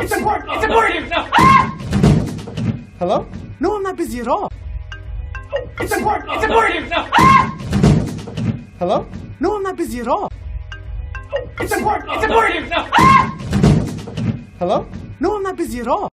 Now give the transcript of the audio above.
It's important. No, it's important. No, no. Ah! Hello? No, I'm not busy at all. It's important. No, it's important. No, no. Ah! Hello? No, I'm not busy at all. It's important. No, it's important. No, no. Ah! Hello? No, I'm not busy at all.